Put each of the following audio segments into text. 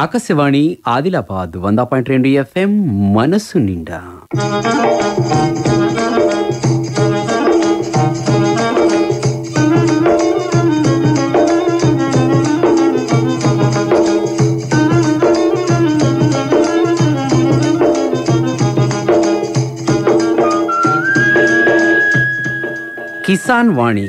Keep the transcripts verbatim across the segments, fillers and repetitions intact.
ఆకాశవాణి ఆదిలాబాద్ వంద పాయింట్ రెండు ఎఫ్ఎం మనసు నిండా. కిసాన్ వాణి.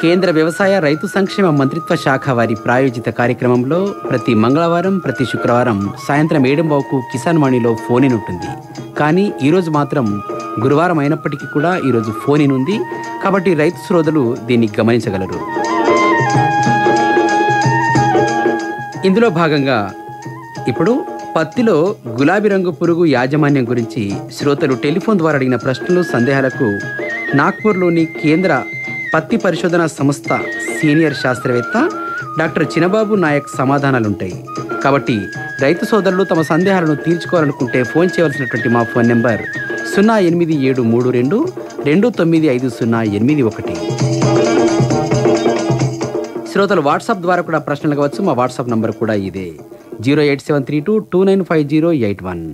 కేంద్ర వ్యవసాయ రైతు సంక్షేమ మంత్రిత్వ శాఖ వారి ప్రాయోజిత కార్యక్రమంలో ప్రతి మంగళవారం, ప్రతి శుక్రవారం సాయంత్రం ఏడుంబావుకు కిసాన్ వాణిలో ఫోన్ ఇన్ ఉంటుంది. కానీ ఈరోజు మాత్రం గురువారం అయినప్పటికీ కూడా ఈరోజు ఫోన్ ఇన్ ఉంది. కాబట్టి రైతు శ్రోతలు దీన్ని గమనించగలరు. ఇందులో భాగంగా ఇప్పుడు పత్తిలో గులాబీ రంగు పురుగు యాజమాన్యం గురించి శ్రోతలు టెలిఫోన్ ద్వారా అడిగిన ప్రశ్నలు, సందేహాలకు నాగ్పూర్లోని కేంద్ర పత్తి పరిశోధన సంస్థ సీనియర్ శాస్త్రవేత్త డాక్టర్ చిన్నబాబు నాయక్ సమాధానాలుంటాయి. కాబట్టి రైతు సోదరులు తమ సందేహాలను తీర్చుకోవాలనుకుంటే ఫోన్ చేయవలసినటువంటి మా ఫోన్ నెంబర్ సున్నా ఎనిమిది ఏడు మూడు రెండు రెండు తొమ్మిది ఐదు సున్నా ఎనిమిది ఒకటి. శ్రోతలు వాట్సాప్ ద్వారా కూడా ప్రశ్నలు కావచ్చు. మా వాట్సాప్ నంబర్ కూడా ఇదే zero eight seven three two two nine five zero eight one.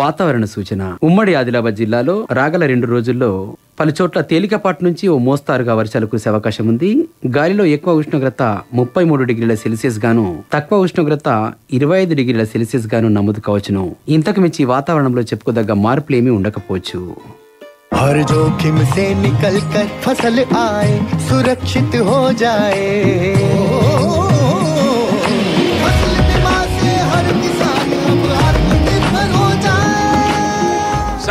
వాతావరణ సూచన. ఉమ్మడి ఆదిలాబాద్ జిల్లాలో రాగల రెండు రోజుల్లో పలుచోట్ల తేలికపాటి నుంచి ఓ మోస్తారుగా వర్షాలు కురిసే అవకాశం ఉంది. గాలిలో ఎక్కువ ఉష్ణోగ్రత ముప్పై మూడు డిగ్రీల సెల్సియస్ గాను, తక్కువ ఉష్ణోగ్రత ఇరవై ఐదు డిగ్రీల సెల్సియస్ గాను నమోదు కావచ్చును. ఇంతకు మించి వాతావరణంలో చెప్పుకోదగ్గ మార్పులు ఏమీ ఉండకపోవచ్చు.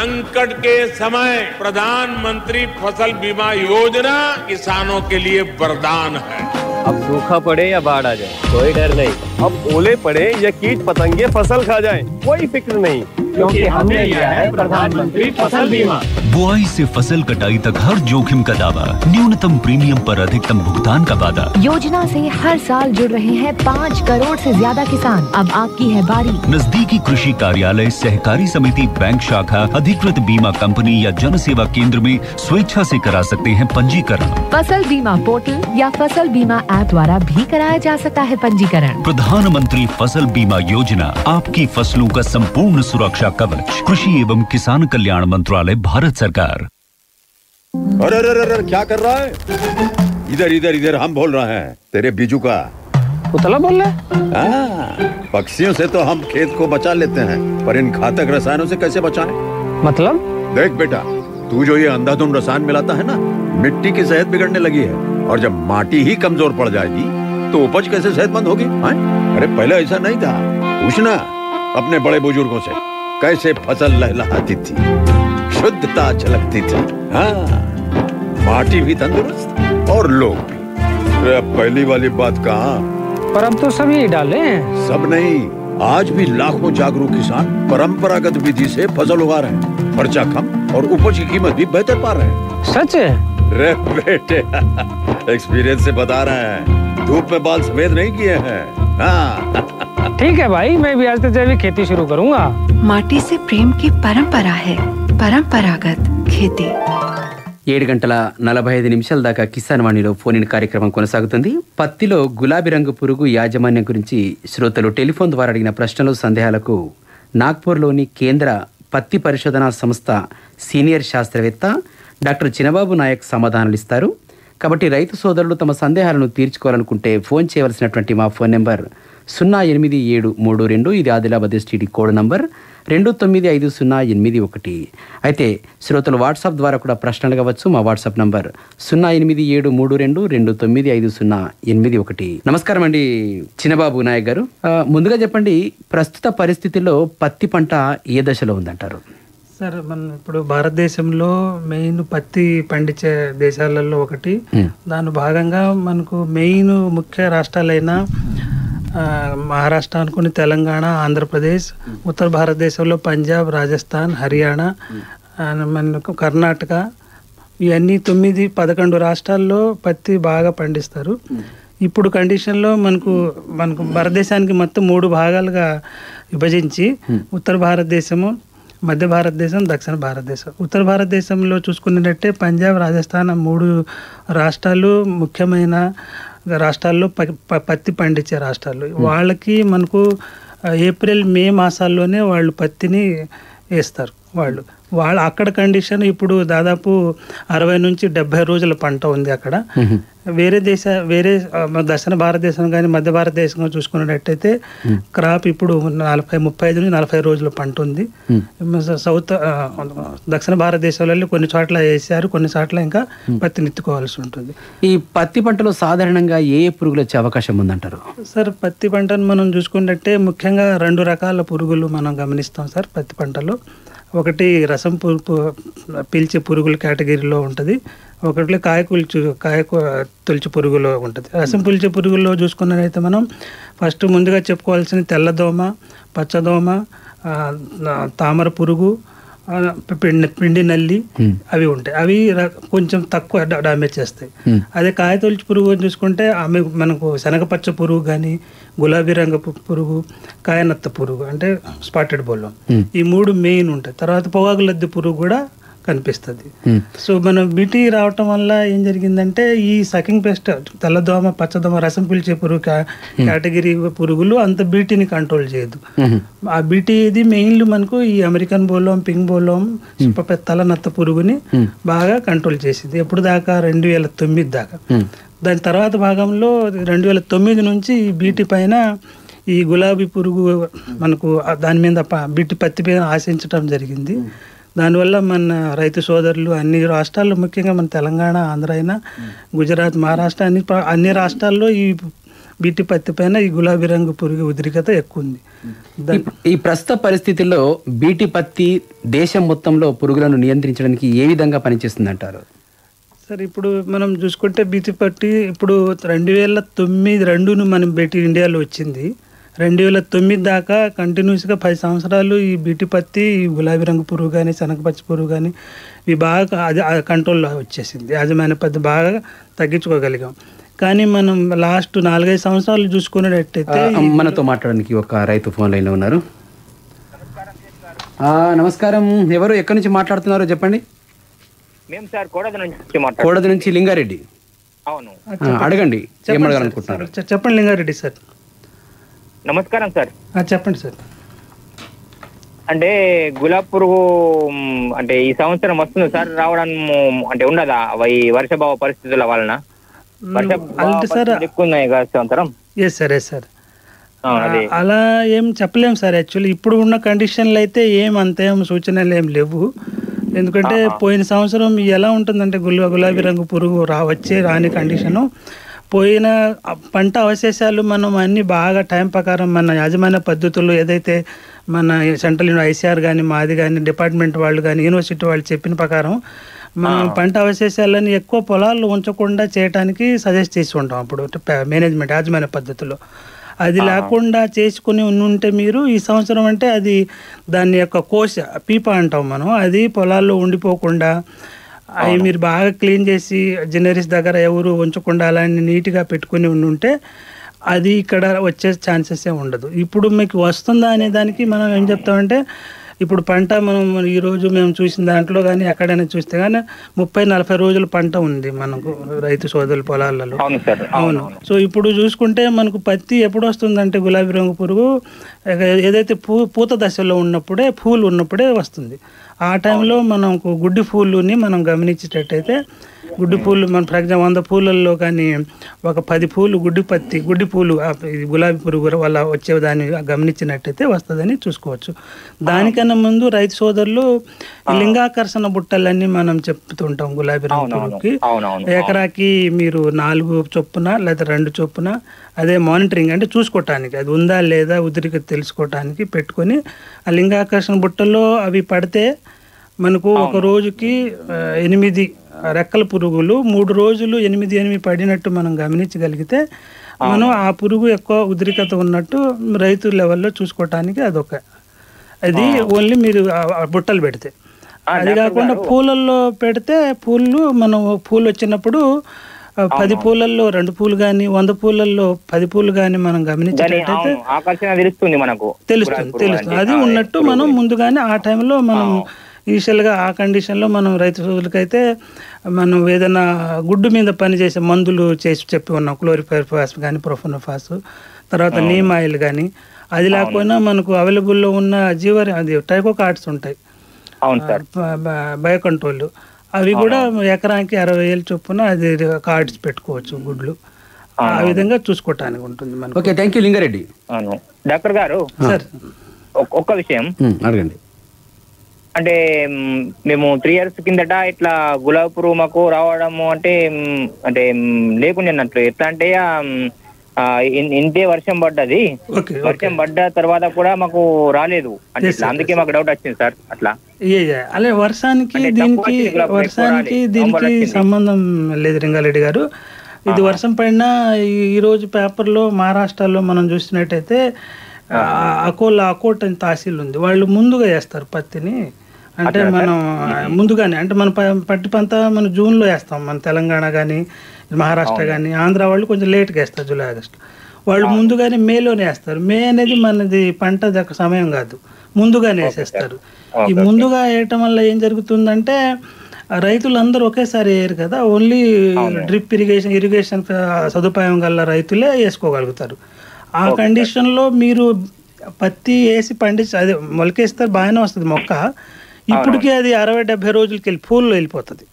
संकट के समय प्रधानमंत्री फसल बीमा योजना किसानों के लिए वरदान है. अब सूखा पड़े या बाढ़ आ जाए कोई डर नहीं. अब ओले पड़े या कीट पतंगे फसल खा जाएं कोई फिक्र नहीं, क्योंकि हमने लिया है प्रधानमंत्री फसल बीमा. बुआई से फसल कटाई तक हर जोखिम का दावा, न्यूनतम प्रीमियम पर अधिकतम भुगतान का वादा. योजना से हर साल जुड़ रहे हैं पाँच करोड़ से ज्यादा किसान. अब आपकी है बारी. नजदीकी कृषि कार्यालय, सहकारी समिति, बैंक शाखा, अधिकृत बीमा कंपनी या जन सेवा केंद्र में स्वेच्छा से करा सकते हैं पंजीकरण. फसल बीमा पोर्टल या फसल बीमा ऐप द्वारा भी कराया जा सकता है पंजीकरण. प्रधानमंत्री फसल बीमा योजना, आपकी फसलों का संपूर्ण सुरक्षा कवच. कृषि एवं किसान कल्याण मंत्रालय, भारत सरकार. अरे अरे अरे क्या कर रहा है इधर इधर इधर. हम बोल रहे हैं तेरे बीजू का पुतला बोल रहा है. पक्षियों से तो हम खेत को बचा लेते हैं, पर इन घातक रसायनों से कैसे बचाएं? मतलब देख बेटा, तू जो ये अंधाधुंध रसायन मिलाता है ना, मिट्टी की सेहत बिगड़ने लगी है. और जब माटी ही कमजोर पड़ जाएगी तो उपज कैसे सेहतमंद होगी? अरे पहले ऐसा नहीं था. पूछना अपने बड़े बुजुर्गों से कैसे फसल लहलहाती थी, शुद्धता झलकती थी. हाँ, माटी भी तंदुरुस्त और लोग भी. अरे पहली वाली बात कहाँ, पर हम तो सभी डाले. सब नहीं, आज भी लाखों जागरूक किसान परंपरागत विधि से फसल उगा रहे हैं. खर्चा कम और उपज की कीमत भी बेहतर पा रहे हैं. सच है रे बेटे, एक्सपीरियंस से बता रहे हैं. धूप में बाल सफेद नहीं किए हैं. हाँ ठीक है भाई, मैं भी आज से जैविक खेती शुरू करूँगा. माटी से प्रेम की परंपरा है పరంపరాగత్ ఖేతి. ఏడు గంటల నలభై ఐదు నిమిషాల దాకా కిసాన్ వాణిలో ఫోన్ ఇన్ కార్యక్రమం కొనసాగుతుంది. పత్తిలో గులాబీ రంగు పురుగు యాజమాన్యం గురించి శ్రోతలు టెలిఫోన్ ద్వారా అడిగిన ప్రశ్నలు, సందేహాలకు నాగ్పూర్లోని కేంద్ర పత్తి పరిశోధన సంస్థ సీనియర్ శాస్త్రవేత్త డాక్టర్ చిన్నబాబు నాయక్ సమాధానాలు ఇస్తారు. కాబట్టి రైతు సోదరులు తమ సందేహాలను తీర్చుకోవాలనుకుంటే ఫోన్ చేయవలసినటువంటి మా ఫోన్ నెంబర్ సున్నా ఎనిమిది ఏడు మూడు రెండు, ఇది ఆదిలాబాద్ ఎస్టీడీ కోడ్ నంబర్ రెండు తొమ్మిది ఐదు సున్నా ఎనిమిది ఒకటి. అయితే శ్రోతలు వాట్సాప్ ద్వారా కూడా ప్రశ్నలు కావచ్చు. మా వాట్సాప్ నంబర్ సున్నా ఎనిమిది ఏడు మూడు రెండు రెండు తొమ్మిది ఐదు సున్నా ఎనిమిది ఒకటి. నమస్కారం అండి చిన్నబాబు నాయక్ గారు. ముందుగా చెప్పండి, ప్రస్తుత పరిస్థితుల్లో పత్తి పంట ఏ దశలో ఉందంటారు? సార్, మనం ఇప్పుడు భారతదేశంలో మెయిన్ పత్తి పండించే దేశాలలో ఒకటి. దాని భాగంగా మనకు మెయిన్ ముఖ్య రాష్ట్రాలైన మహారాష్ట్ర అనుకుని తెలంగాణ, ఆంధ్రప్రదేశ్, ఉత్తర భారతదేశంలో పంజాబ్, రాజస్థాన్, హర్యానా, మనకు కర్ణాటక, ఇవన్నీ తొమ్మిది పదకొండు రాష్ట్రాల్లో పత్తి బాగా పండిస్తారు. ఇప్పుడు కండిషన్లో మనకు మనకు భారతదేశానికి మొత్తం మూడు భాగాలుగా విభజించి ఉత్తర భారతదేశము, మధ్య భారతదేశం, దక్షిణ భారతదేశం. ఉత్తర భారతదేశంలో చూసుకున్నట్టే పంజాబ్, రాజస్థాన్ మూడు రాష్ట్రాలు ముఖ్యమైన రాష్ట్రాల్లో పత్తి పండించే రాష్ట్రాలు. వాళ్ళకి మనకు ఏప్రిల్ మే మాసాల్లోనే వాళ్ళు పత్తిని వేస్తారు. వాళ్ళు వాళ్ళ అక్కడ కండిషన్ ఇప్పుడు దాదాపు అరవై నుంచి డెబ్బై రోజుల పంట ఉంది అక్కడ. వేరే దేశ వేరే దక్షిణ భారతదేశం కానీ మధ్య భారతదేశం చూసుకున్నట్టయితే క్రాప్ ఇప్పుడు నలభై ముప్పై ఐదు నుంచి నలభై రోజుల పంట ఉంది. సౌత్ దక్షిణ భారతదేశంలో కొన్ని చోట్ల వేసారు, కొన్ని చోట్ల ఇంకా పత్తి నెత్తుకోవాల్సి ఉంటుంది. ఈ పత్తి పంటలో సాధారణంగా ఏ పురుగులు వచ్చే అవకాశం ఉందంటారు సార్? పత్తి పంటను మనం చూసుకున్నట్టే ముఖ్యంగా రెండు రకాల పురుగులు మనం గమనిస్తాం సార్ పత్తి పంటలో. ఒకటి రసం పురుగు పీల్చే పురుగుల కేటగిరీలో ఉంటుంది, ఒకటి కాయకూల్చు కాయ తొలిచి పురుగులో ఉంటుంది. రసం పీల్చే పురుగుల్లో చూసుకున్నట్లయితే మనం ఫస్ట్ ముందుగా చెప్పుకోవాల్సిన తెల్లదోమ, పచ్చదోమ, తామర పురుగు, పిండి పిండి నల్లి అవి ఉంటాయి. అవి కొంచెం తక్కువ డామేజ్ చేస్తాయి. అదే కాయ తొలిచి పురుగు చూసుకుంటే ఆమె మనకు శనగపచ్చ పురుగు కానీ, గులాబీ రంగు పురుగు, కాయనత్త పురుగు అంటే స్పాటెడ్ బోల్లో, ఈ మూడు మెయిన్ ఉంటాయి. తర్వాత పొగాకులద్ది పురుగు కూడా కనిపిస్తుంది. సో మనం వీటి రావటం వల్ల ఏం జరిగిందంటే ఈ సకింగ్ పెస్ట్ తెల్లదోమ, పచ్చదోమ, రసం పీల్చే పురుగు కేటగిరీ పురుగులు అంత బీటీని కంట్రోల్ చేయదు. ఆ బీటీ ఇది మెయిన్లీ మనకు ఈ అమెరికన్ బోలోం, పింక్ బోలోం, తలనత్త పురుగుని బాగా కంట్రోల్ చేసింది ఎప్పుడు దాకా, రెండు వేల తొమ్మిది దాకా. దాని తర్వాత భాగంలో రెండు వేల తొమ్మిది నుంచి ఈ బీటీ పైన ఈ గులాబీ పురుగు మనకు దాని మీద బీటీ పత్తి మీద ఆశించడం జరిగింది. దానివల్ల మన రైతు సోదరులు అన్ని రాష్ట్రాల్లో, ముఖ్యంగా మన తెలంగాణ, ఆంధ్ర అయినా, గుజరాత్, మహారాష్ట్ర అన్ని అన్ని రాష్ట్రాల్లో ఈ బీటీ పత్తి పైన ఈ గులాబీ రంగు పురుగు ఉద్రిక్తత ఎక్కువ ఉంది. ఈ ప్రస్తుత పరిస్థితుల్లో బీటీ పత్తి దేశం మొత్తంలో పురుగులను నియంత్రించడానికి ఏ విధంగా పనిచేస్తుంది అంటారు సార్? ఇప్పుడు మనం చూసుకుంటే బీటీ పత్తి ఇప్పుడు రెండు వేల తొమ్మిది రెండును మనం బీటీ ఇండియాలో వచ్చింది. రెండు వేల తొమ్మిది దాకా కంటిన్యూస్గా పది సంవత్సరాలు ఈ బీటీ పత్తి, గులాబీ రంగు పురుగు కానీ, శనగపచ్చి పురుగు కానీ ఇవి బాగా అది కంట్రోల్లో వచ్చేసింది. యాజమాన్య పత్తి బాగా తగ్గించుకోగలిగాం. కానీ మనం లాస్ట్ నాలుగైదు సంవత్సరాలు చూసుకునేటట్టయితే మనతో మాట్లాడడానికి ఒక రైతు ఫోన్ లైన్లో ఉన్నారు. నమస్కారం, ఎవరు ఎక్కడి నుంచి మాట్లాడుతున్నారో చెప్పండి. మేము సార్ కోడద నుంచి కోడద నుంచి లింగారెడ్డి. అవును, అడగండి, ఏమడగాలనుకుంటున్నారు చెప్పండి. లింగారెడ్డి సార్ నమస్కారం సార్. చెప్పండి సార్. అంటే గులాబ్ పురుగు అంటే ఈ సంవత్సరం వస్తుంది సార్, రావడం అంటే ఉండదా ఈ వర్షభావ పరిస్థితుల వలన? వర్షం అలా ఏం చెప్పలేము సార్. యాక్చువల్లీ ఇప్పుడు ఉన్న కండిషన్లు అయితే ఏం అంతేం సూచనలు ఏం లేవు. ఎందుకంటే పోయిన సంవత్సరం ఎలా ఉంటుందంటే గులా గులాబీ రంగు పురుగు రా వచ్చే రాని కండిషను, పోయిన పంట అవశేషాలు మనం అన్ని బాగా టైం ప్రకారం మన యాజమాన్య పద్ధతులు ఏదైతే మన సెంట్రల్ ఐసీఆర్ కానీ, మాది కానీ, డిపార్ట్మెంట్ వాళ్ళు కానీ, యూనివర్సిటీ వాళ్ళు చెప్పిన ప్రకారం మనం పంట అవశేషాలని ఎక్కువ పొలాలు ఉంచకుండా చేయడానికి సజెస్ట్ చేసి ఉంటాం అప్పుడు మేనేజ్మెంట్ యాజమాన్య పద్ధతిలో. అది లేకుండా చేసుకుని ఉంటే మీరు ఈ సంవత్సరం అంటే అది దాని యొక్క కోశ పీప అంటాం మనం, అది పొలాల్లో ఉండిపోకుండా అవి మీరు బాగా క్లీన్ చేసి జనరీస్ దగ్గర ఎవరు ఉంచకుండా అలాంటి నీట్గా పెట్టుకుని ఉండుంటే అది ఇక్కడ వచ్చే ఛాన్సెస్ ఏ ఉండదు. ఇప్పుడు మీకు వస్తుందా అనే దానికి మనం ఏం చెప్తామంటే ఇప్పుడు పంట మనం ఈరోజు మేము చూసిన దాంట్లో కానీ ఎక్కడైనా చూస్తే కానీ ముప్పై నలభై రోజుల పంట ఉంది మనకు రైతు సోదరుల పొలాలలో. అవును. సో ఇప్పుడు చూసుకుంటే మనకు పత్తి ఎప్పుడు వస్తుందంటే గులాబీ రంగు పురుగు ఏదైతే పూ పూత దశలో ఉన్నప్పుడే, పూలు ఉన్నప్పుడే వస్తుంది. ఆ టైంలో మనకు గుడ్డి పూలుని మనం గమనించేటట్టయితే గుడ్డి పూలు మన ఫర్ ఎగ్జాంపుల్ వంద పూలల్లో కానీ ఒక పది పూలు గుడ్డి పత్తి గుడ్డి పూలు గులాబీ పురుగు వల్ల వచ్చేదాన్ని గమనించినట్టయితే వస్తుందని చూసుకోవచ్చు. దానికన్నా ముందు రైతు సోదరులు లింగాకర్షణ బుట్టలన్నీ మనం చెప్తుంటాం గులాబీ రంగు పురుగుకి. ఎకరాకి మీరు నాలుగు చొప్పున లేదా రెండు చొప్పున అదే మానిటరింగ్ అంటే చూసుకోవటానికి అది ఉందా లేదా ఉద్రిక్తత తెలుసుకోవటానికి పెట్టుకొని ఆ లింగాకర్షణ బుట్టల్లో అవి పడితే మనకు ఒక రోజుకి ఎనిమిది రెక్కల పురుగులు మూడు రోజులు ఎనిమిది ఎనిమిది పడినట్టు మనం గమనించగలిగితే మనం ఆ పురుగు ఎక్కువ ఉద్రిక్తత ఉన్నట్టు రైతు లెవెల్లో చూసుకోవటానికి అదొక అది ఓన్లీ మీరు బుట్టలు పెడితే. అది కాకుండా పూలల్లో పెడితే పూలు మనం పూలు వచ్చినప్పుడు పది పూలల్లో రెండు పూలు గాని వంద పూలల్లో పది పూలు గాని మనం గమనించినట్లయితే ఆకర్షణ తెలుస్తుంది మనకు తెలుస్తుంది తెలుస్తుంది అది ఉన్నట్టు మనం ముందుగానే ఆ టైంలో మనం ఇనిషియల్గా ఆ కండిషన్లో మనం రైతు సోదరులకైతే మనం ఏదైనా గుడ్డు మీద పనిచేసే మందులు చేసి చెప్పి ఉన్నాం. క్లోరిఫైర్ఫాస్ కానీ ప్రొఫెనోఫాస్ తర్వాత నీమ్ ఆయిల్ కానీ అది లేకపోయినా మనకు అవైలబుల్లో ఉన్న జీవ అది టైకో కార్డ్స్ ఉంటాయి బయో కంట్రోల్ అవి కూడా ఎకరానికి అరవై వేలు చొప్పున అది కార్డ్స్ పెట్టుకోవచ్చు గుడ్లు ఆ విధంగా చూసుకోవటానికి ఉంటుంది మనకు. Okay thank you Lingareddy. Doctor గారు సార్ ఒక్క విషయం అడగండి. అంటే మేము త్రీ ఇయర్స్ కిందట ఇట్లా గులాబీ పురుగు మాకు రావడము అంటే అంటే లేకుండా అన్నట్లు ఎట్లా అంటే ఇంతే వర్షం పడ్డది వర్షం పడ్డ తర్వాత కూడా మాకు రాలేదు అంటే అందుకే మాకు డౌట్ వచ్చింది సార్. అట్లా అలా వర్షానికి దీనికి వర్షానికి దీనికి సంబంధం లేదు లింగారెడ్డి గారు. ఇది వర్షం పడినా ఈరోజు పేపర్లో మహారాష్ట్రలో మనం చూసినట్టయితే అకోలా అకోట్ అని తహసీల్ ఉంది వాళ్ళు ముందుగా వేస్తారు పత్తిని. అంటే మనం ముందుగానే అంటే మన పట్టి పంట మన జూన్లో వేస్తాం మన తెలంగాణ కానీ మహారాష్ట్ర కానీ ఆంధ్ర వాళ్ళు కొంచెం లేట్గా వేస్తారు జూలై ఆగస్టులో వాళ్ళు ముందుగానే మేలోనే వేస్తారు. మే అనేది మనది పంట దక్క సమయం కాదు ముందుగానే వేసేస్తారు. ఈ ముందుగా వేయటం వల్ల ఏం జరుగుతుందంటే రైతులందరూ ఒకేసారి వేయరు కదా ఓన్లీ డ్రిప్ ఇరిగేషన్ ఇరిగేషన్ సదుపాయం గల రైతులే వేసుకోగలుగుతారు. ఆ కండిషన్లో మీరు పత్తి వేసి పండించి అదే మొలకేస్తారు బాగానే వస్తుంది మొక్క ఇప్పటికే అది అరవై డెబ్బై రోజులకి వెళ్ళి పూల్లో వెళ్ళిపోతుంది.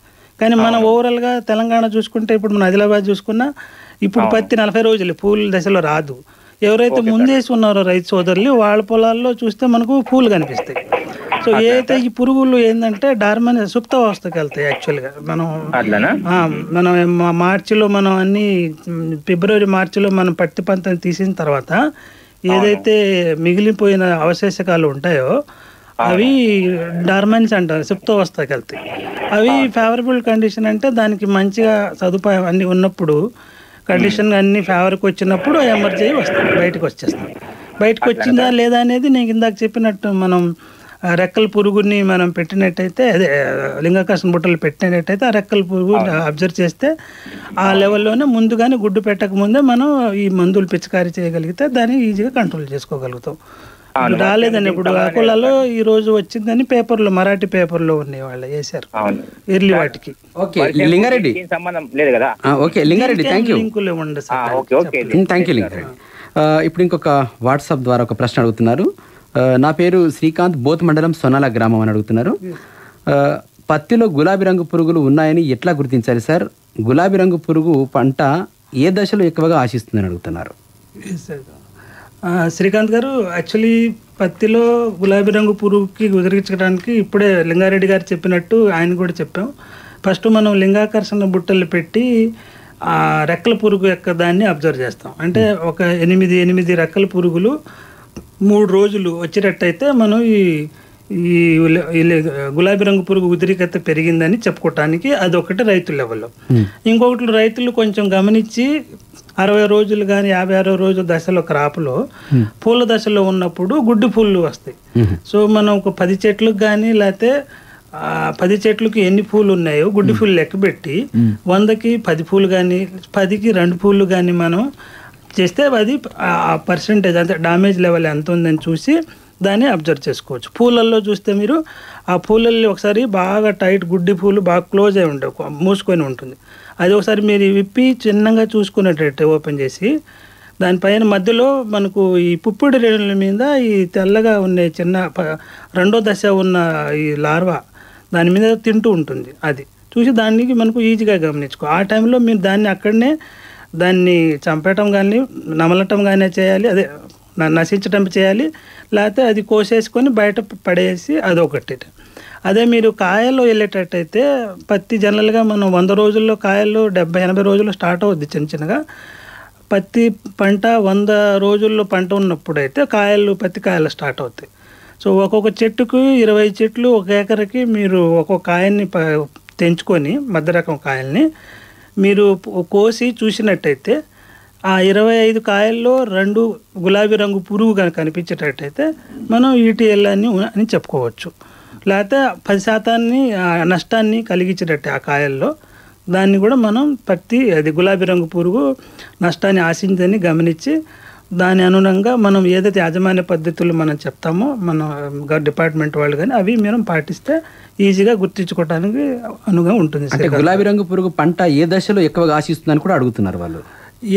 కానీ మనం ఓవరాల్గా తెలంగాణ చూసుకుంటే ఇప్పుడు మన ఆదిలాబాద్ చూసుకున్నా ఇప్పుడు పత్తి నలభై రోజులు పూల దశలో రాదు. ఎవరైతే ముందేసి ఉన్నారో రైతు సోదరులు వాళ్ళ పొలాల్లో చూస్తే మనకు పూలు కనిపిస్తాయి. సో ఏదైతే ఈ పురుగులు ఏంటంటే డార్మన్ సుప్తావస్థకి వెళ్తాయి యాక్చువల్గా మనం మనం మార్చిలో మనం అన్ని ఫిబ్రవరి మార్చిలో మనం పత్తి పంటను తీసిన తర్వాత ఏదైతే మిగిలిపోయిన అవశేషకాలు ఉంటాయో అవి డార్మన్స్ అంటారు సుప్తావస్థకి వెళ్తాయి. అవి ఫేవరబుల్ కండిషన్ అంటే దానికి మంచిగా సదుపాయం అన్ని ఉన్నప్పుడు కండిషన్ అన్ని ఫేవర్కి వచ్చినప్పుడు ఎమర్జెన్సీ వస్తాయి బయటకు వచ్చేస్తాయి. బయటకు వచ్చిందా లేదా అనేది నేను ఇందాక చెప్పినట్టు మనం రెక్కల పురుగుని మనం పెట్టినట్టయితే అదే లింగాకర్షణ బుట్టలు పెట్టినట్టయితే ఆ రెక్కల పురుగు అబ్జర్వ్ చేస్తే ఆ లెవెల్లోనే ముందుగానే గుడ్డు పెట్టక ముందే మనం ఈ మందులు పిచికారీ చేయగలిగితే దాన్ని ఈజీగా కంట్రోల్ చేసుకోగలుగుతాం. రాలేదని ఇప్పుడు అకోలాలో ఈ రోజు వచ్చిందని పేపర్లో మరాఠీ పేపర్లో ఉన్నాయి వాళ్ళు వేశారు ఎర్లీ వాటికి. ఓకే లింగారెడ్డి సంబంధం లేదు కదా. Okay Lingareddy thank you thank you Lingareddy. ఇప్పుడు ఇంకొక వాట్సాప్ ద్వారా ఒక ప్రశ్న అడుగుతున్నారు. నా పేరు శ్రీకాంత్ బోత్ మండలం సొనాల గ్రామం అని అడుగుతున్నారు. పత్తిలో గులాబీ రంగు పురుగులు ఉన్నాయని ఎట్లా గుర్తించాలి సార్? గులాబీ రంగు పురుగు పంట ఏ దశలో ఎక్కువగా ఆశిస్తుందని అడుగుతున్నారు. శ్రీకాంత్ గారు యాక్చువల్లీ పత్తిలో గులాబీ రంగు పురుగుకి వికరించడానికి ఇప్పుడే లింగారెడ్డి గారు చెప్పినట్టు ఆయన కూడా చెప్పాం. ఫస్ట్ మనం లింగాకర్షణ బుట్టలు పెట్టి రెక్కల పురుగు యొక్క దాన్ని అబ్జర్వ్ చేస్తాం. అంటే ఒక ఎనిమిది ఎనిమిది రెక్కల పురుగులు మూడు రోజులు వచ్చేటట్టయితే మనం ఈ ఈ గులాబీ రంగు పురుగు ఉద్రిక్తత పెరిగిందని చెప్పుకోవటానికి అదొకటి రైతు లెవెల్లో. ఇంకొకటి రైతులు కొంచెం గమనించి అరవై రోజులు కానీ యాభై అరవై రోజుల దశలో క్రాప్లో పూల దశలో ఉన్నప్పుడు గుడ్డు పూలు వస్తాయి. సో మనం ఒక పది చెట్లకు కానీ లేకపోతే పది చెట్లకు ఎన్ని పూలు ఉన్నాయో గుడ్డు పూలు లెక్క పెట్టి వందకి పది పూలు కానీ పదికి రెండు పూలు కానీ మనం చేస్తే అది ఆ పర్సంటేజ్ అంటే డామేజ్ లెవెల్ ఎంత ఉందని చూసి దాన్ని అబ్జర్వ్ చేసుకోవచ్చు. పూలల్లో చూస్తే మీరు ఆ పూలల్లో ఒకసారి బాగా టైట్ గుడ్డి పూలు బాగా క్లోజ్ అయి ఉంటాయి మూసుకొని ఉంటుంది అది ఒకసారి మీరు విప్పి చిన్నగా చూసుకునేటట్టు ఓపెన్ చేసి దానిపైన మధ్యలో మనకు ఈ పుప్పొడి రేణుల మీద ఈ తెల్లగా ఉండే చిన్న రెండో దశ ఉన్న ఈ లార్వా దాని మీద తింటూ ఉంటుంది అది చూసి దానికి మనకు ఈజీగా గమనించుకో. ఆ టైంలో మీరు దాన్ని అక్కడనే దాన్ని చంపేయటం కానీ నమలటం కానీ చేయాలి అదే నశించటం చేయాలి లేకపోతే అది కోసేసుకొని బయట పడేసి అదొకటి. అదే మీరు కాయల్లో వెళ్ళేటట్టయితే పత్తి జనరల్గా మనం వంద రోజుల్లో కాయల్లో డెబ్బై ఎనభై రోజుల్లో స్టార్ట్ అవుద్ది చిన్న చిన్నగా. పత్తి పంట వంద రోజుల్లో పంట ఉన్నప్పుడు అయితే కాయలు పత్తి కాయలు స్టార్ట్ అవుతాయి. సో ఒక్కొక్క చెట్టుకు ఇరవై చెట్లు ఒక ఎకరకి మీరు ఒక్కొక్క కాయల్ని తెంచుకొని మధ్య రకం కాయల్ని మీరు కోసి చూసినట్టయితే ఆ ఇరవై ఐదు కాయల్లో రెండు గులాబీ రంగు పురుగు కనుక కనిపించేటట్టయితే మనం ఈటీఎల్ అని అని చెప్పుకోవచ్చు. లేకపోతే పది శాతాన్ని నష్టాన్ని కలిగించేటట్టు ఆ కాయల్లో దాన్ని కూడా మనం పత్తి అది గులాబీ రంగు పురుగు నష్టాన్ని ఆశించదని గమనించి దాని అనుగుణంగా మనం ఏదైతే యాజమాన్య పద్ధతులు మనం చెప్తామో మన డిపార్ట్మెంట్ వాళ్ళు కానీ అవి మనం పాటిస్తే ఈజీగా గుర్తించుకోవడానికి అనువుగా ఉంటుంది. అంటే గులాబీ రంగు పురుగు పంట ఏ దశలో ఎక్కువగా ఆశిస్తుందని కూడా అడుగుతున్నారు వాళ్ళు.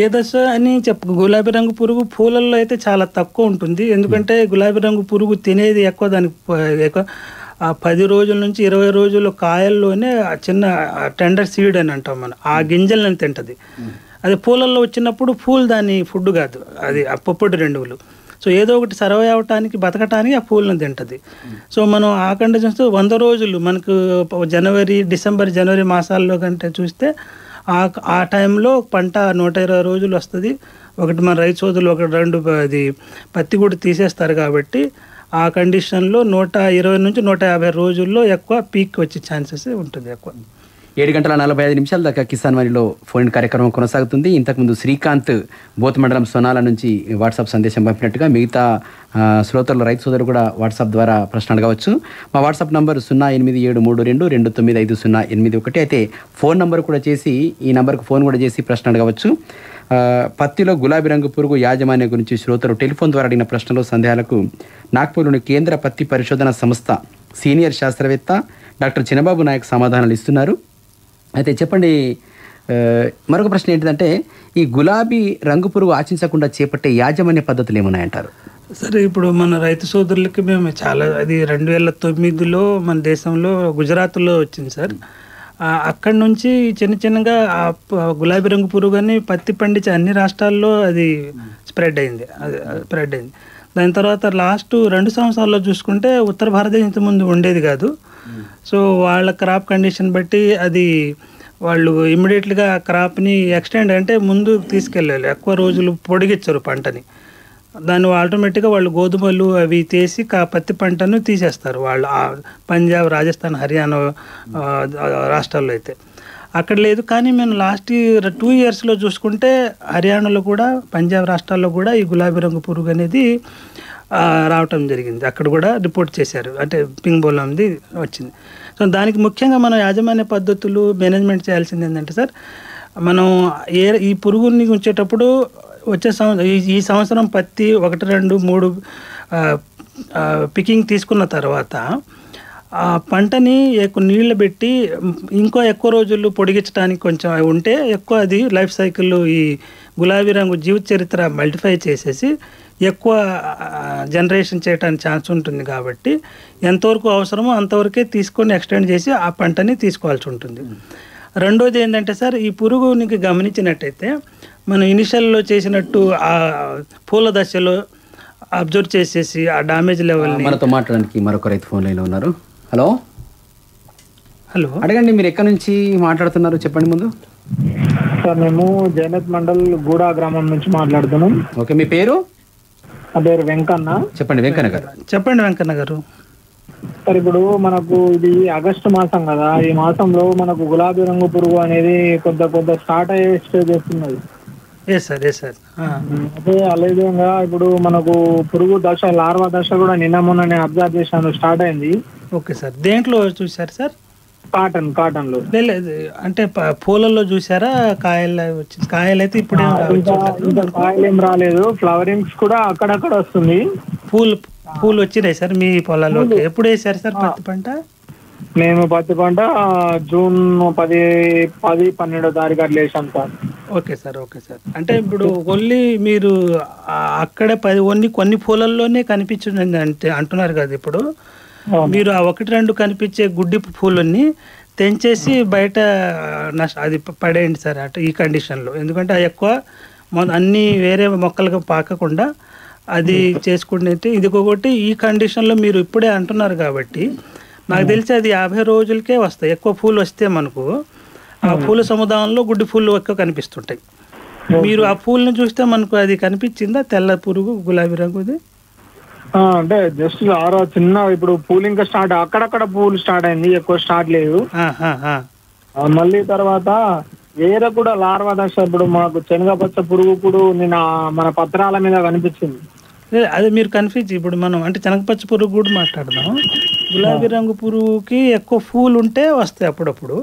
ఏ దశ అని చెప్ప గులాబీ రంగు పురుగు పూలల్లో అయితే చాలా తక్కువ ఉంటుంది. ఎందుకంటే గులాబీ రంగు పురుగు తినేది ఎక్కువ, దానికి ఆ పది రోజుల నుంచి ఇరవై రోజులు కాయల్లోనే చిన్న టెండర్ సీడ్ అని అంటాం మనం, ఆ గింజలను తింటుంది. అది పూలల్లో వచ్చినప్పుడు పూలు దాని ఫుడ్ కాదు, అది అప్పప్పుడు రెండువులు. సో ఏదో ఒకటి సర్వే అవ్వటానికి బతకటానికి ఆ పూలను తింటుంది. సో మనం ఆకండ చూస్తే వంద రోజులు మనకు జనవరి డిసెంబర్ జనవరి మాసాల్లో కంటే చూస్తే ఆ ఆ టైంలో పంట నూట ఇరవై రోజులు వస్తుంది. ఒకటి మన రైతు సోదరులు ఒకటి రెండు అది పత్తి కూడా తీసేస్తారు కాబట్టి ఆ కండిషన్లో నూట ఇరవై నుంచి నూట యాభై రోజుల్లో ఎక్కువ పీక్ వచ్చే ఛాన్సెస్ ఉంటుంది ఎక్కువ. ఏడు గంటల నలభై ఐదు నిమిషాల దాకా కిసాన్ వాణిలో ఫోన్ కార్యక్రమం కొనసాగుతుంది. ఇంతకుముందు శ్రీకాంత్ బోత్ మండలం సోనాల నుంచి వాట్సాప్ సందేశం పంపినట్టుగా మిగతా శ్రోతలు రైతు సోదరులు కూడా వాట్సాప్ ద్వారా ప్రశ్న అడగవచ్చు. మా వాట్సాప్ నంబర్ సున్నా ఎనిమిది ఏడు మూడు రెండు రెండు తొమ్మిది ఐదు సున్నా ఎనిమిది ఒకటి. అయితే ఫోన్ నంబర్ కూడా చేసి ఈ నంబర్కు ఫోన్ కూడా చేసి ప్రశ్న అడగవచ్చు. పత్తిలో గులాబీ రంగు పురుగు యాజమాన్యం గురించి శ్రోతలు టెలిఫోన్ ద్వారా అడిగిన ప్రశ్నలో సందేహాలకు నాగ్పూర్లోని కేంద్ర పత్తి పరిశోధన సంస్థ సీనియర్ శాస్త్రవేత్త డాక్టర్ చిన్నబాబు నాయక్ సమాధానాలు ఇస్తున్నారు. అయితే చెప్పండి, మరొక ప్రశ్న ఏంటిదంటే ఈ గులాబీ రంగు పురుగు ఆశించకుండా చేపట్టే యాజమాన్య పద్ధతులు ఏమున్నాయంటారు? సరే, ఇప్పుడు మన రైతు సోదరులకి మేము చాలా అది రెండు వేల తొమ్మిదిలో మన దేశంలో గుజరాత్లో వచ్చింది సార్. అక్కడి నుంచి చిన్న చిన్నగా ఆ గులాబీ రంగు పురుగు అని పత్తి పండించే అన్ని రాష్ట్రాల్లో అది స్ప్రెడ్ అయింది అది స్ప్రెడ్ అయింది దాని తర్వాత లాస్ట్ రెండు సంవత్సరాల్లో చూసుకుంటే ఉత్తర భారతదేశం ముందు ఉండేది కాదు. సో వాళ్ళ క్రాప్ కండిషన్ బట్టి అది వాళ్ళు ఇమ్మీడియట్గా ఆ క్రాప్ని ఎక్స్టెండ్ అంటే ముందు తీసుకెళ్ళాలి, ఎక్కువ రోజులు పొడిగించరు పంటని. దాన్ని ఆటోమేటిక్గా వాళ్ళు గోధుమలు అవి తీసి పత్తి పంటను తీసేస్తారు వాళ్ళు పంజాబ్ రాజస్థాన్ హర్యానా రాష్ట్రాల్లో. అయితే అక్కడ లేదు. కానీ మేము లాస్ట్ టూ ఇయర్స్లో చూసుకుంటే హర్యానాలో కూడా పంజాబ్ రాష్ట్రాల్లో కూడా ఈ గులాబీ రంగు పురుగు అనేది రావటం జరిగింది. అక్కడ కూడా రిపోర్ట్ చేశారు, అంటే పింక్ బోల్ అనేది వచ్చింది. సో దానికి ముఖ్యంగా మనం యాజమాన్య పద్ధతులు మేనేజ్మెంట్ చేయాల్సింది ఏంటంటే సార్, మనం ఏ ఈ పురుగుని ఉంచేటప్పుడు వచ్చే సంవత్సరం ఈ సంవత్సరం పత్తి ఒకటి రెండు మూడు పికింగ్ తీసుకున్న తర్వాత ఆ పంటని ఎక్కువ నీళ్ళు పెట్టి ఇంకో ఎక్కువ రోజులు పొడిగించడానికి కొంచెం ఉంటే ఎక్కువ అది లైఫ్ సైకిల్ ఈ గులాబీ రంగు జీవిత చరిత్ర మల్టిఫై చేసేసి ఎక్కువ జనరేషన్ చేయడానికి ఛాన్స్ ఉంటుంది. కాబట్టి ఎంతవరకు అవసరమో అంతవరకే తీసుకొని ఎక్స్టెండ్ చేసి ఆ పంటని తీసుకోవాల్సి ఉంటుంది. రెండోది ఏంటంటే సార్, ఈ పురుగునికి గమనించినట్టయితే మనం ఇనిషియల్లో చేసినట్టు ఆ పూల దశలో అబ్జర్వ్ చేసేసి ఆ డామేజ్ లెవెల్. మనతో మాట్లాడడానికి మరొక రైతు ఫోన్ లైన్లో ఉన్నారు. హలో హలో అడగండి, మీరు ఎక్కడి నుంచి మాట్లాడుతున్నారు చెప్పండి ముందు. సార్ మేము జయనత్ మండల్ గూడా గ్రామం నుంచి మాట్లాడుతున్నాం. ఓకే, మీ పేరు? పేరు వెంకన్న. చెప్పండి వెంకన్న గారు. చెప్పండి వెంకన్న గారు. సార్ ఇప్పుడు మనకు ఇది ఆగస్టు మాసం కదా, ఈ మాసంలో మనకు గులాబీ రంగు పురుగు అనేది కొంత కొంత స్టార్ట్ అయ్యే స్టేజ్ వస్తున్నది. అదే అదేవిధంగా ఇప్పుడు మనకు పురుగు దశ లార్వా దశ కూడా నిన్న మొన్న అబ్జర్వ్ చేశాను, స్టార్ట్ అయింది. ఓకే సార్, దేంట్లో చూసారు సార్? కాటన్ కాటన్ లో అంటే పూలలో చూసారా? కాయలు వచ్చింది, కాయలు అయితే ఇప్పుడు కాయలు ఏం రాలేదు, ఫ్లవరింగ్స్ కూడా అక్కడక్కడ వస్తుంది. పూలు పూలు వచ్చినాయి సార్ మీ పొలాల్లో? ఎప్పుడు వేసారు సార్ పత్తి పంట? మేము పత్తి పంట జూన్ పది పది పన్నెండో తారీఖు అట్లా వేసాం sir. Okay sir, okay sir. అంటే ఇప్పుడు ఓన్లీ మీరు అక్కడే పది ఓన్లీ కొన్ని పూలల్లోనే కనిపించింది అంటే అంటున్నారు కదా, ఇప్పుడు మీరు ఆ ఒకటి రెండు కనిపించే గుడ్డి పూలని తెంచేసి బయట నష్ట అది పడేయండి సార్ అటు ఈ కండిషన్లో. ఎందుకంటే అది ఎక్కువ అన్ని వేరే మొక్కలకు పాకకుండా అది చేసుకుంటే ఇది ఒకటి. ఈ కండిషన్లో మీరు ఇప్పుడే అంటున్నారు కాబట్టి నాకు తెలిసి అది యాభై రోజులకే వస్తాయి. ఎక్కువ పూలు వస్తే మనకు ఆ పూల సముదాయంలో గుడ్డి పూలు ఎక్కువ కనిపిస్తుంటాయి. మీరు ఆ పూలను చూస్తే మనకు అది కనిపించిందా తెల్ల పురుగు గులాబీ రంగుది? అంటే జస్ట్ ఆరో చిన్న ఇప్పుడు పూలు ఇంకా స్టార్ట్ అక్కడక్కడ పూలు స్టార్ట్ అయింది, ఎక్కువ స్టార్ట్ లేదు. మళ్ళీ తర్వాత వేరే కూడా లార్వా దశ ఇప్పుడు మనకు శనగపచ్చ పురుగు కూడా నిన్న మన పత్రాల మీద కనిపించింది. అదే మీరు కన్ఫ్యూజ్ ఇప్పుడు మనం అంటే శనగపచ్చ పురుగు కూడా మాట్లాడదాం. గులాబీ రంగు పురుగుకి ఎక్కువ పూలు ఉంటే వస్తాయి అప్పుడప్పుడు.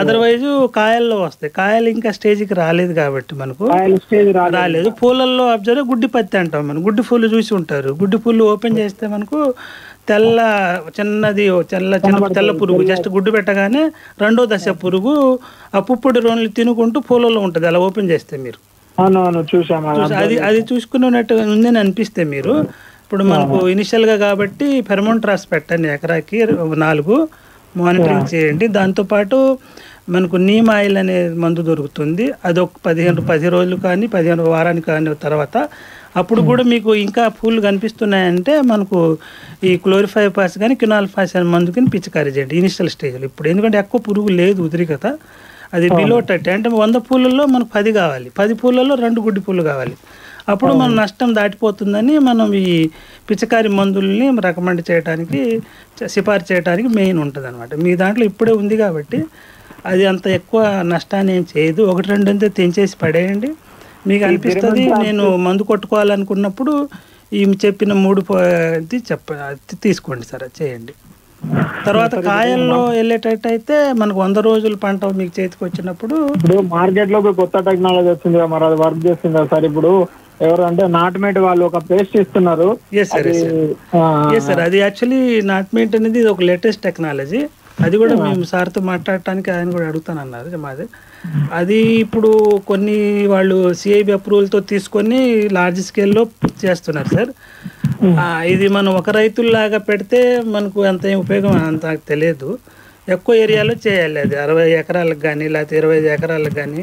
అదర్వైజ్ కాయల్లో వస్తాయి. కాయలు ఇంకా స్టేజ్కి రాలేదు కాబట్టి మనకు రాలేదు. పూలల్లో అబ్జర్వ్ గుడ్డి పత్తి అంటాం మనం, గుడ్డి పూలు చూసి ఉంటారు. గుడ్డి పూలు ఓపెన్ చేస్తే మనకు తెల్ల చిన్నది తెల్ల చిన్న తెల్ల పురుగు, జస్ట్ గుడ్డు పెట్టగానే రెండో దశ పురుగు ఆ పుప్పొడి రోన్లు తినుకుంటూ పూలలో ఉంటుంది. అలా ఓపెన్ చేస్తే మీరు అది అది చూసుకున్నట్టు ఉందని అనిపిస్తే మీరు ఇప్పుడు మనకు ఇనిషియల్ గా కాబట్టి ఫెర్మోంట్రాస్ పెట్టండి ఎకరాకి నాలుగు, మానిటరింగ్ చేయండి. దాంతోపాటు మనకు నీమ్ ఆయిల్ అనే మందు దొరుకుతుంది, అదొక పదిహేను పది రోజులు కానీ పదిహేను వారానికి కానీ తర్వాత అప్పుడు కూడా మీకు ఇంకా పూలు కనిపిస్తున్నాయంటే మనకు ఈ క్లోరిఫైపాస్ కానీ క్వినాల్ఫాస్ అనే మందు కానీ పిచికారీ చేయండి ఇనిషియల్ స్టేజ్లో. ఇప్పుడు ఎందుకంటే ఎక్కువ పురుగు లేదు, ఉద్రికత అది బిలో థర్టీ అంటే వంద పూలలో మనకు పది కావాలి, పది పూలలో రెండు గుడ్డి పూలు కావాలి. అప్పుడు మన నష్టం దాటిపోతుందని మనం ఈ పిచికారి మందుల్ని రికమెండ్ చేయడానికి సిఫార్సు చేయడానికి మెయిన్ ఉంటుంది అనమాట. మీ దాంట్లో ఇప్పుడే ఉంది కాబట్టి అది అంత ఎక్కువ నష్టాన్ని ఏం చేయదు. ఒకటి రెండు అంతే తెంచేసి పడేయండి. మీకు అనిపిస్తుంది నేను మందు కొట్టుకోవాలనుకున్నప్పుడు ఈ చెప్పిన మూడు అది చెప్ప తీసుకోండి సార్, అది చేయండి. తర్వాత కాయల్లో వెళ్ళేటట్టు అయితే మనకు వంద రోజుల పంట మీకు చేతికి వచ్చినప్పుడు ఇప్పుడు మార్కెట్ లో కొత్త టెక్నాలజీ వచ్చింది కదా మరి, అది వర్క్ చేస్తుంది కదా సార్. ఇప్పుడు ఎవరు అంటే నాట్మేట్ వాళ్ళు ఒక పేస్ట్ ఇస్తున్నారు. ఎస్ సార్, ఎస్ సార్, అది యాక్చువల్లీ నాట్మేట్ అనేది ఒక లేటెస్ట్ టెక్నాలజీ. అది కూడా మేము సార్తో మాట్లాడటానికి ఆయన కూడా అడుగుతాను అన్నారు మాది. అది ఇప్పుడు కొన్ని వాళ్ళు సిఐబి అప్రూవల్తో తీసుకొని లార్జ్ స్కేల్లో చేస్తున్నారు సార్. ఇది మనం ఒక రైతుల్లాగా పెడితే మనకు అంత ఉపయోగం అంత తెలియదు. ఎక్కువ ఏరియాలో చేయాలి, అది అరవై ఎకరాలకు కానీ లేకపోతే ఇరవై ఐదు ఎకరాలకు కానీ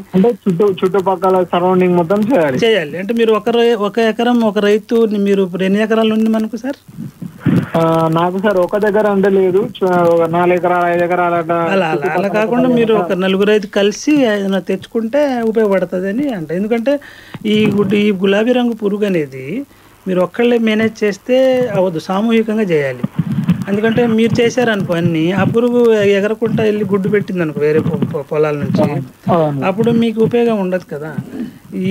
చుట్టుపక్కల సరౌండింగ్ మొత్తం చేయాలి చేయాలి అంటే మీరు ఒక ఒక ఎకరం ఒక రైతు మీరు ఎన్ని ఎకరాలు ఉంది మనకు సార్? నాకు సార్ ఒక దగ్గర అంటే లేదు, నాలుగు ఎకరాలు ఐదు ఎకరాలు అలా అలా అలా కాకుండా మీరు ఒక నలుగురు ఐదు కలిసి ఏదైనా తెచ్చుకుంటే ఉపయోగపడుతుంది అని అంట. ఎందుకంటే ఈ ఈ గులాబీ రంగు పురుగు అనేది మీరు ఒక్కళ్ళే మేనేజ్ చేస్తే అవద్దు, సామూహికంగా చేయాలి. ఎందుకంటే మీరు చేశారనుకో అన్ని, ఆ పురుగు ఎగరకుండా వెళ్ళి గుడ్డు పెట్టింది అనుకో వేరే పొలాల నుంచి, అప్పుడు మీకు ఉపయోగం ఉండదు కదా.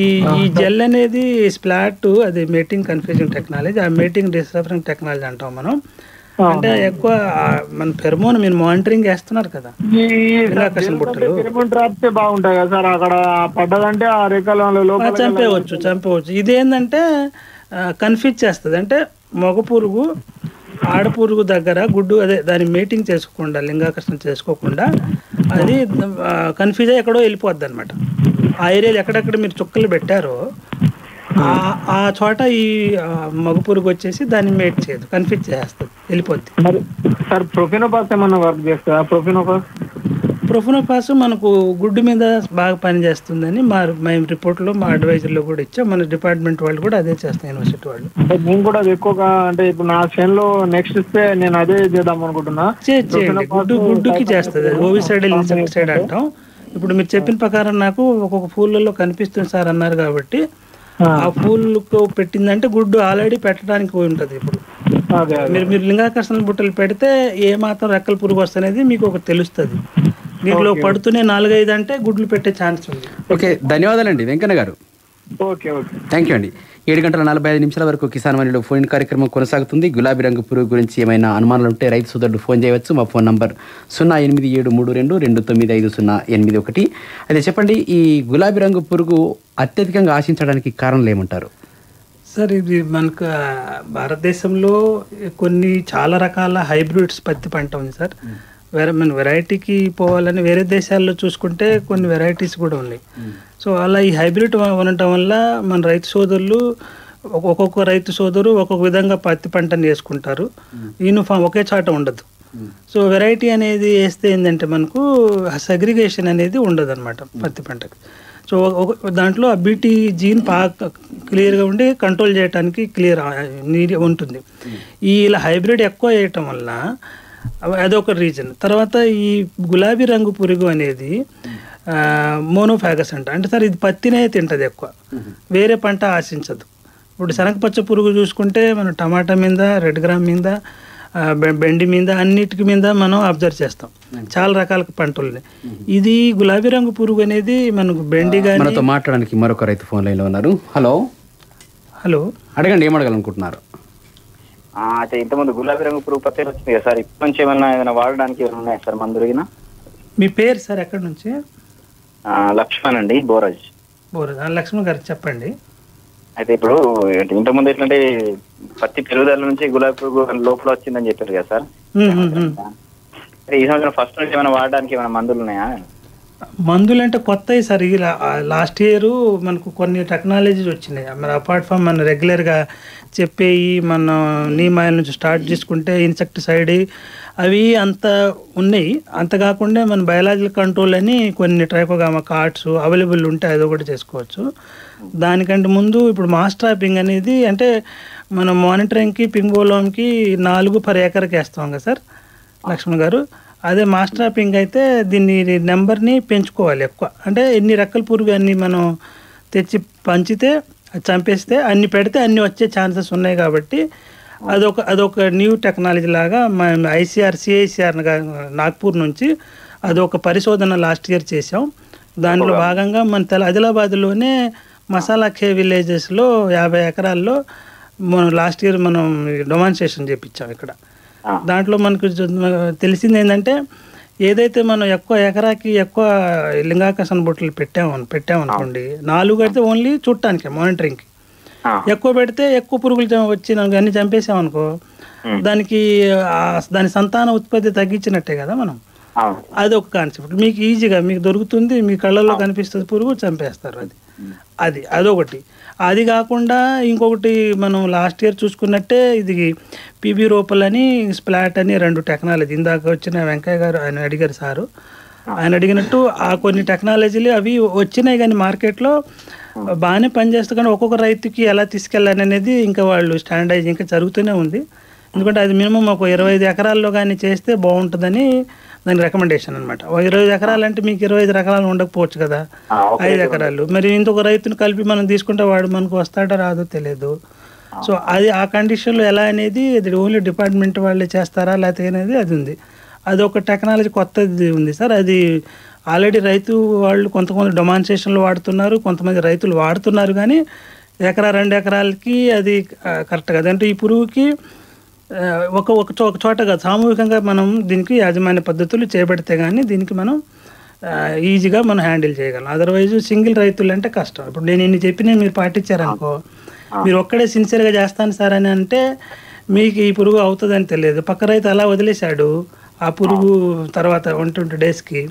ఈ ఈ జెల్ అనేది స్ప్లాట్, అది మేటింగ్ కన్ఫ్యూజన్ టెక్నాలజీ, ఆ మేటింగ్ డిస్టర్బింగ్ టెక్నాలజీ అంటాం మనం. అంటే ఎక్కువ మన ఫెర్మోన్ మీరు మానిటరింగ్ చేస్తున్నారు కదా, చంపేవచ్చు చంపేవచ్చు. ఇదేంటంటే కన్ఫ్యూజ్ చేస్తుంది, అంటే మగ పురుగు ఆడపురుగు దగ్గర గుడ్డు అదే దాన్ని మేటింగ్ చేసుకోకుండా లింగాకర్షణ చేసుకోకుండా అది కన్ఫ్యూజ్ అయ్యి ఎక్కడో వెళ్ళిపోద్ది అనమాట. ఆ ఏరియాలు ఎక్కడెక్కడ మీరు చుక్కలు పెట్టారో ఆ చోట ఈ మగ పురుగు వచ్చేసి దాన్ని మేట్ చేయదు, కన్ఫ్యూజ్ చేస్తుంది, వెళ్ళిపోద్ది. సార్ ప్రొఫినోపాస్ ఏమన్నా వర్క్ చేస్తుందా? ప్రొఫినోపాస్ ప్రొఫినోపాస్ మనకు గుడ్డు మీద బాగా పనిచేస్తుందని మా మేము రిపోర్ట్లో మా అడ్వైజర్లో కూడా ఇచ్చాం. మన డిపార్ట్మెంట్ వాళ్ళు కూడా అదే చేస్తాం, యూనివర్సిటీ వాళ్ళు. అంటే నేను కూడా అది ఎక్కువగా అంటే ఇప్పుడు నా చేనులో నెక్స్ట్ ఇస్తే నేను అదే చేద్దాం అనుకుంటున్నా. చేయండి, గుడ్డు గుడ్డుకి చేస్తుంది, ఓవిసైడల్ ఇన్సెక్టిసైడ్ అంటాం. ఇప్పుడు మీరు చెప్పిన ప్రకారం నాకు ఒక్కొక్క పూలలో కనిపిస్తుంది సార్ అన్నారు కాబట్టి ఆ పూలకు పెట్టిందంటే గుడ్డు ఆల్రెడీ పెట్టడానికి ఉంటుంది. ఇప్పుడు మీరు మీరు లింగాకర్షణ బుట్టలు పెడితే ఏ మాత్రం రెక్కల పురుగు వస్తనేది మీకు ఒక తెలుస్తుంది. వీటిలో పడుతూనే నాలుగైదు అంటే గుడ్లు పెట్టే ఛాన్స్ ఉంది. ఓకే, ధన్యవాదాలండి వెంకన్న గారు. ఓకే ఓకే థ్యాంక్ యూ అండి. ఏడు గంటల నలభై ఐదు నిమిషాల వరకు కిసాన్ వాణిలో ఫోన్ కార్యక్రమం కొనసాగుతుంది. గులాబీ రంగు పురుగు గురించి ఏమైనా అనుమానాలు ఉంటే రైతు సోదరుడు ఫోన్ చేయవచ్చు. మా ఫోన్ నంబర్ సున్నా ఎనిమిది ఏడు మూడు రెండు రెండు తొమ్మిది ఐదు సున్నా ఎనిమిది ఒకటి. అదే చెప్పండి, ఈ గులాబీ రంగు పురుగు అత్యధికంగా ఆశించడానికి కారణాలు ఏమంటారు సార్? ఇది మనకు భారతదేశంలో కొన్ని చాలా రకాల హైబ్రిడ్స్ పత్తి పంట ఉంది సార్. వేరే మన వెరైటీకి పోవాలని వేరే దేశాల్లో చూసుకుంటే కొన్ని వెరైటీస్ కూడా ఉన్నాయి. సో అలా ఈ హైబ్రిడ్ ఉండటం వల్ల మన రైతు సోదరులు ఒక్కొక్క రైతు సోదరు ఒక్కొక్క విధంగా పత్తి పంటను వేసుకుంటారు, యూనిఫామ్ ఒకే చాట ఉండదు. సో వెరైటీ అనేది వేస్తే ఏంటంటే మనకు సెగ్రిగేషన్ అనేది ఉండదు అనమాట పత్తి పంటకు. సో దాంట్లో ఆ బీటీ జీన్ బాగా క్లియర్గా ఉండి కంట్రోల్ చేయడానికి క్లియర్ నీట్ ఉంటుంది. ఈ ఇలా హైబ్రిడ్ ఎక్కువ వేయటం వల్ల అదొక రీజన్. తర్వాత ఈ గులాబీ రంగు పురుగు అనేది మోనోఫాగస్ అంట, అంటే సార్ ఇది పత్తినే తింటుంది ఎక్కువ, వేరే పంట ఆశించదు. ఇప్పుడు శనగపచ్చ పురుగు చూసుకుంటే మనం టమాటా మీద, రెడ్ గ్రామ్ మీద, బెండి మీద, అన్నిటికి మీద మనం అబ్జర్వ్ చేస్తాం చాలా రకాల పంటలని. ఇది గులాబీ రంగు పురుగు అనేది మనకు బెండి కానీ. మనతో మాట్లాడడానికి మరొక రైతు ఫోన్ లైన్లో ఉన్నారు. హలో హలో అడగండి, ఏం అడగాలనుకుంటున్నారు? ఇంతకుముందు గులాబీ రంగు పురుగు పత్తి వచ్చింది కదా సార్, ఇప్పటి నుంచి ఏమైనా వాడడానికి ఏమైనా ఉన్నాయా సార్ మన దొరికిన? మీ పేరు సార్ ఎక్కడ నుంచి? లక్ష్మణ్ అండి, బోరాజ్. బోరాజ్ లక్ష్మణ్ గారు చెప్పండి. అయితే ఇప్పుడు ఇంతకుముందు ఏంటంటే పత్తి పెరుగుదల నుంచి గులాబీ లోపల వచ్చిందని చెప్పారు కదా సార్, ఈ సంవత్సరం ఫస్ట్ నుంచి ఏమైనా వాడడానికి ఏమైనా మందులు ఉన్నాయా? మందులు అంటే కొత్త సార్, ఈ లాస్ట్ ఇయర్ మనకు కొన్ని టెక్నాలజీస్ వచ్చినాయి. మరి అపార్ట్ ఫ్రమ్ మనం రెగ్యులర్గా చెప్పేవి మనం నీమ్ ఆయిల్ నుంచి స్టార్ట్ చేసుకుంటే ఇన్సెక్టిసైడ్ అవి అంత ఉన్నాయి. అంత కాకుండా మన బయాలజికల్ కంట్రోల్ అని కొన్ని ట్రైకోగామా కార్డ్స్ అవైలబుల్ ఉంటే అది ఒకటి చేసుకోవచ్చు. దానికంటే ముందు ఇప్పుడు మాస్ ట్రాపింగ్ అనేది అంటే మనం మానిటరింగ్కి పింగోలోంకి నాలుగు పర్ ఏకర్కి వేస్తాం కదా సార్ లక్ష్మణ్ గారు. అదే మాస్ ట్రాపింగ్ అయితే దీన్ని నెంబర్ని పెంచుకోవాలి ఎక్కువ, అంటే ఎన్ని రెక్కల పురుగు అన్ని మనం తెచ్చి పంచితే చంపేస్తే అన్ని పెడితే అన్ని వచ్చే ఛాన్సెస్ ఉన్నాయి. కాబట్టి అదొక అదొక న్యూ టెక్నాలజీ లాగా మనం ఐసీఆర్ సిఐసిఆర్ నాగ్పూర్ నుంచి అదొక పరిశోధన లాస్ట్ ఇయర్ చేసాం. దానిలో భాగంగా మన తెల ఆదిలాబాద్లోనే మసాలా ఖే విలేజెస్లో యాభై ఎకరాల్లో మనం లాస్ట్ ఇయర్ మనం డెమాన్స్ట్రేషన్ చేయించాం. ఇక్కడ దాంట్లో మనకు తెలిసింది ఏంటంటే ఏదైతే మనం ఎక్కువ ఎకరాకి ఎక్కువ లింగాకర్షణ బొట్లు పెట్టాము పెట్టామనుకోండి, నాలుగు అయితే ఓన్లీ చూడటానికి మానిటరింగ్కి, ఎక్కువ పెడితే ఎక్కువ పురుగులు వచ్చి అన్ని చంపేసామనుకో దానికి దాని సంతాన ఉత్పత్తి తగ్గించినట్టే కదా మనం. అది ఒక కాన్సెప్ట్ మీకు ఈజీగా మీకు దొరుకుతుంది, మీ కళ్ళల్లో కనిపిస్తుంది పురుగు చంపేస్తారు. అది అది అదొకటి. అది కాకుండా ఇంకొకటి మనం లాస్ట్ ఇయర్ చూసుకున్నట్టే ఇది పీబీ రూపల్ అని స్ప్లాట్ అని రెండు టెక్నాలజీ ఇందాక వచ్చిన వెంకయ్య గారు ఆయన అడిగారు సారు, ఆయన అడిగినట్టు ఆ కొన్ని టెక్నాలజీలు అవి వచ్చినాయి కానీ మార్కెట్లో బాగానే పనిచేస్తాయి. కానీ ఒక్కొక్క రైతుకి ఎలా తీసుకెళ్ళాలి అనేది ఇంకా వాళ్ళు స్టాండర్డైజ్ ఇంకా జరుగుతూనే ఉంది. ఎందుకంటే అది మినిమం ఒక ఇరవై ఐదు ఎకరాల్లో కానీ చేస్తే బాగుంటుందని దాని రికమెండేషన్ అనమాట. ఇరవై ఐదు ఎకరాలంటే మీకు ఇరవై ఐదు ఎకరాలు ఉండకపోవచ్చు కదా, ఐదు ఎకరాలు మరి ఇంకొక రైతును కలిపి మనం తీసుకుంటే వాడు మనకు వస్తాడో రాదో తెలియదు. సో అది ఆ కండిషన్లో ఎలా అనేది అది ఓన్లీ డిపార్ట్మెంట్ వాళ్ళే చేస్తారా లేకపోతే అనేది అది ఉంది. అది ఒక టెక్నాలజీ కొత్తది ఉంది సార్, అది ఆల్రెడీ రైతు వాళ్ళు కొంతమంది డెమాన్స్ట్రేషన్లు వాడుతున్నారు, కొంతమంది రైతులు వాడుతున్నారు. కానీ ఎకరా రెండు ఎకరాలకి అది కరెక్ట్ కాదు. అంటే ఈ పురుగుకి ఒక ఒక చో ఒక చోటగా సామూహికంగా మనం దీనికి యాజమాన్య పద్ధతులు చేపడితే కానీ దీనికి మనం ఈజీగా మనం హ్యాండిల్ చేయగలం. అదర్వైజ్ సింగిల్ రైతులు అంటే కష్టం. ఇప్పుడు నేను ఇన్ని చెప్పినా మీరు పాటించారనుకో, మీరు ఒక్కడే సిన్సియర్గా చేస్తాను సార్ అని అంటే మీకు ఈ పురుగు అవుతుందని తెలియదు. పక్క రైతు అలా వదిలేశాడు ఆ పురుగు తర్వాత వన్ ట్వంటీ డేస్కి,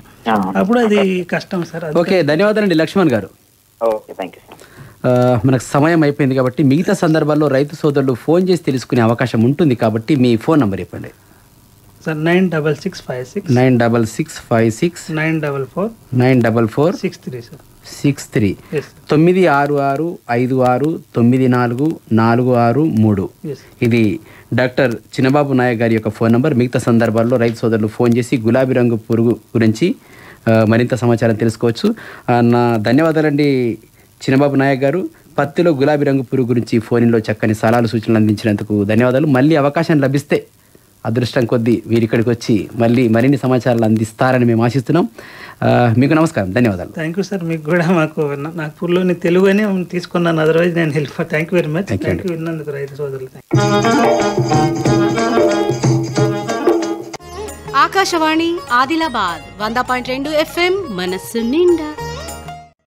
అప్పుడు అది కష్టం సార్. ఓకే, ధన్యవాదాలండి లక్ష్మణ్ గారు. Okay, thank you. మనకు సమయం అయిపోయింది కాబట్టి మిగతా సందర్భాల్లో రైతు సోదరులు ఫోన్ చేసి తెలుసుకునే అవకాశం ఉంటుంది కాబట్టి మీ ఫోన్ నెంబర్ ఇవ్వండి సార్. Nine double six five six nine double six five six nine double four nine double four six three sir six three తొమ్మిది ఆరు ఆరు ఐదు ఆరు తొమ్మిది నాలుగు నాలుగు ఆరు మూడు ఇది డాక్టర్ చిన్నబాబు నాయక్ గారి యొక్క ఫోన్ నెంబర్. మిగతా సందర్భాల్లో రైతు సోదరులు ఫోన్ చేసి గులాబీ రంగు పురుగు గురించి మరింత సమాచారం తెలుసుకోవచ్చు. నా ధన్యవాదాలండి చిన్నబాబు నాయక్ గారు, పత్తిలో గులాబీ రంగు పురుగు గురించి ఫోన్లో చక్కని సలహాలు సూచనలు అందించినందుకు ధన్యవాదాలు. మళ్ళీ అవకాశం లభిస్తే అదృష్టం కొద్దీ వీరిక్కడికి వచ్చి మళ్ళీ మరిన్ని సమాచారాలు అందిస్తారని మేము ఆశిస్తున్నాం. మీకు నమస్కారం, ధన్యవాదాలు. థ్యాంక్ యూ సార్, మీకు కూడా మాకు నాగ్పూర్లో తెలుగు అని తీసుకున్నాను, అదర్వైజ్ నేను help. Thank you very much, thank you విన్నందుకు రైతు సోదరులు. ఆకాశవాణి ఆదిలాబాద్ వంద పాయింట్ రెండు ఎఫ్ఎం మనస్సు నిండా.